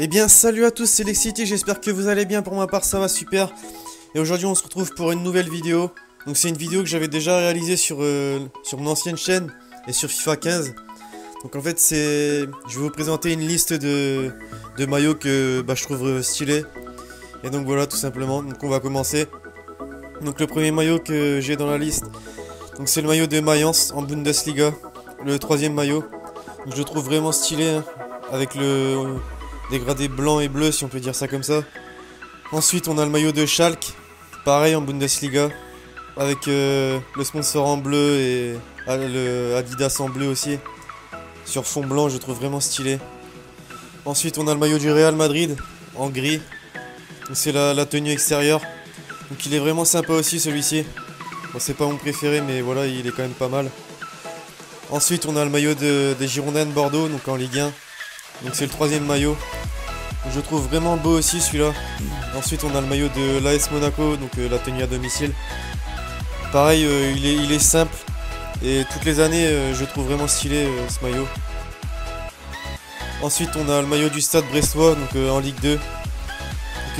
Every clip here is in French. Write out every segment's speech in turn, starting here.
Eh bien salut à tous, c'est Lexity, j'espère que vous allez bien. Pour ma part ça va super. Et aujourd'hui on se retrouve pour une nouvelle vidéo. Donc c'est une vidéo que j'avais déjà réalisée sur mon ancienne chaîne et sur FIFA 15. Donc en fait c'est, je vais vous présenter une liste de maillots que je trouve stylés. Et donc voilà, tout simplement. Donc on va commencer. Donc le premier maillot que j'ai dans la liste, donc c'est le maillot de Mayence en Bundesliga, le troisième maillot. Donc je le trouve vraiment stylé, hein, avec le dégradé blanc et bleu, si on peut dire ça comme ça. Ensuite on a le maillot de Schalke, pareil en Bundesliga, avec le sponsor en bleu et le Adidas en bleu aussi, sur fond blanc, je le trouve vraiment stylé. Ensuite on a le maillot du Real Madrid en gris, c'est la tenue extérieure. Donc il est vraiment sympa aussi celui-ci. Bon, c'est pas mon préféré mais voilà, il est quand même pas mal. Ensuite on a le maillot des Girondins de Bordeaux, donc en Ligue 1. Donc c'est le troisième maillot. Donc, je le trouve vraiment beau aussi celui-là. Ensuite on a le maillot de l'AS Monaco, donc la tenue à domicile. Pareil, il est simple. Et toutes les années je trouve vraiment stylé ce maillot. Ensuite on a le maillot du Stade Brestois, donc en Ligue 2.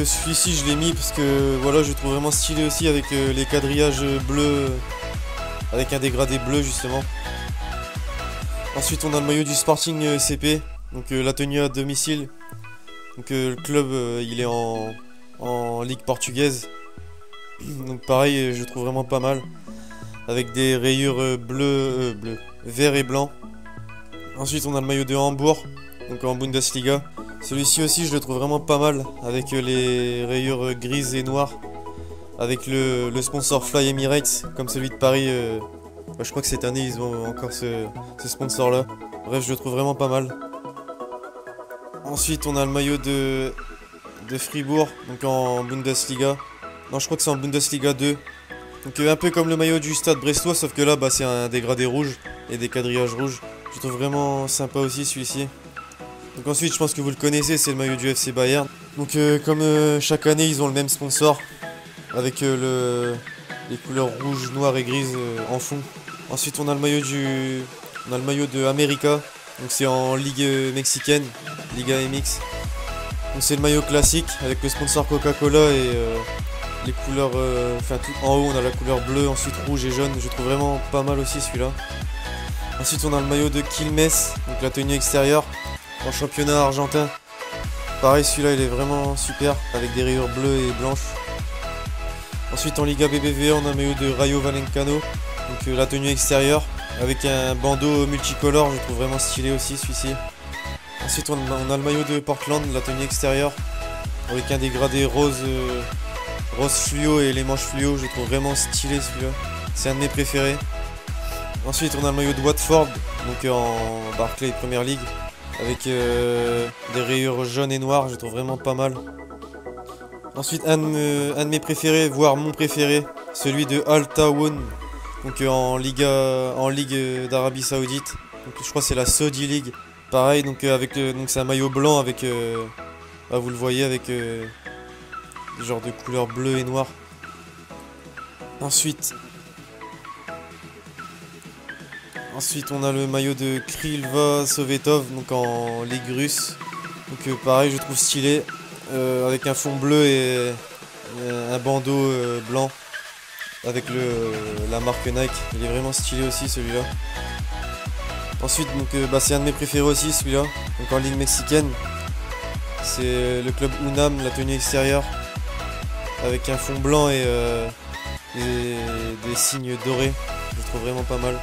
Celui-ci je l'ai mis parce que voilà, je le trouve vraiment stylé aussi, avec les quadrillages bleus, avec un dégradé bleu justement. Ensuite on a le maillot du Sporting CP, donc la tenue à domicile. Donc le club il est en ligue portugaise, donc pareil je le trouve vraiment pas mal, avec des rayures bleu, vert et blanc. Ensuite on a le maillot de Hambourg, donc en Bundesliga. Celui-ci aussi je le trouve vraiment pas mal, avec les rayures grises et noires, avec le sponsor Fly Emirates, comme celui de Paris. Je crois que cette année ils ont encore ce sponsor là. Bref, je le trouve vraiment pas mal. Ensuite on a le maillot de Fribourg, donc en Bundesliga. Non, je crois que c'est en Bundesliga 2. Donc un peu comme le maillot du Stade Brestois, sauf que là c'est un dégradé rouge et des quadrillages rouges. Je le trouve vraiment sympa aussi celui-ci. Donc ensuite je pense que vous le connaissez, c'est le maillot du FC Bayern. Donc comme chaque année ils ont le même sponsor, avec les couleurs rouge, noire et grise en fond. Ensuite on a le maillot de América, donc c'est en ligue mexicaine, Liga MX. Donc c'est le maillot classique avec le sponsor Coca-Cola et les couleurs, tout en haut on a la couleur bleue, ensuite rouge et jaune. Je trouve vraiment pas mal aussi celui-là. Ensuite on a le maillot de Killmess, donc la tenue extérieure en championnat argentin. Pareil, celui-là il est vraiment super, avec des rayures bleues et blanches. Ensuite en Liga BBVA on a un maillot de Rayo Valencano, donc la tenue extérieure avec un bandeau multicolore, je le trouve vraiment stylé aussi celui-ci. Ensuite on a le maillot de Portland, la tenue extérieure avec un dégradé rose fluo et les manches fluo, je le trouve vraiment stylé celui-là, c'est un de mes préférés. Ensuite on a le maillot de Watford, donc en Barclay Première League, avec des rayures jaunes et noires, je trouve vraiment pas mal. Ensuite un de mes préférés, voire mon préféré, celui de Al-Ta'awoun, donc en Ligue d'Arabie Saoudite. Donc je crois que c'est la Saudi League. Pareil, donc c'est un maillot blanc avec vous le voyez, avec genre de couleur bleue et noire. Ensuite on a le maillot de Krylia Sovetov, donc en Ligue russe. Donc pareil, je trouve stylé, avec un fond bleu et un bandeau blanc avec la marque Nike. Il est vraiment stylé aussi celui-là. Ensuite donc c'est un de mes préférés aussi celui-là, donc en Ligue mexicaine. C'est le club Unam, la tenue extérieure avec un fond blanc et des signes dorés. Je le trouve vraiment pas mal.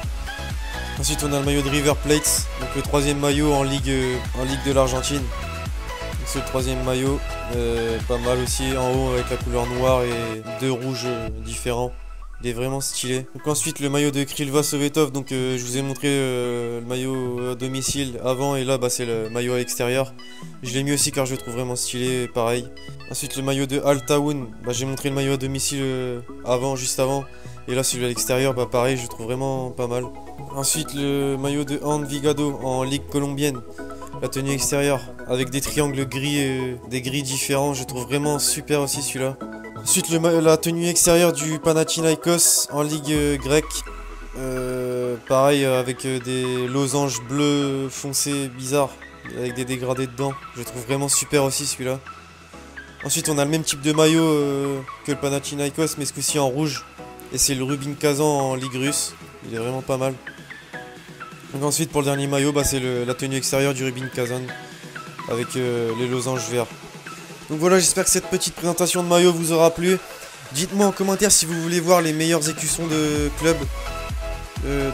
Ensuite on a le maillot de River Plate, donc le troisième maillot en ligue de l'Argentine. C'est le troisième maillot, pas mal aussi, en haut avec la couleur noire et deux rouges différents. Il est vraiment stylé. Donc ensuite le maillot de Krylia Sovetov, donc je vous ai montré le maillot à domicile avant, et là c'est le maillot à l'extérieur. Je l'ai mis aussi car je le trouve vraiment stylé, pareil. Ensuite le maillot de Al-Ta'awoun, j'ai montré le maillot à domicile juste avant. Et là celui à l'extérieur, pareil, je le trouve vraiment pas mal. Ensuite le maillot de Envigado en Ligue colombienne, la tenue extérieure avec des triangles gris et des gris différents, je le trouve vraiment super aussi celui-là. Ensuite la tenue extérieure du Panathinaikos en Ligue grecque, pareil avec des losanges bleus foncés bizarres, avec des dégradés dedans. Je le trouve vraiment super aussi celui-là. Ensuite on a le même type de maillot que le Panathinaikos, mais ce coup-ci en rouge. Et c'est le Rubin Kazan en Ligue russe. Il est vraiment pas mal. Donc ensuite pour le dernier maillot, bah, c'est la tenue extérieure du Rubin Kazan avec les losanges verts. Donc voilà, j'espère que cette petite présentation de maillot vous aura plu. Dites-moi en commentaire si vous voulez voir les meilleurs écussons de club.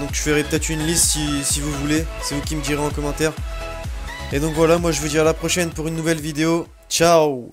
Donc je ferai peut-être une liste si vous voulez. C'est vous qui me direz en commentaire. Et donc voilà, moi je vous dis à la prochaine pour une nouvelle vidéo. Ciao.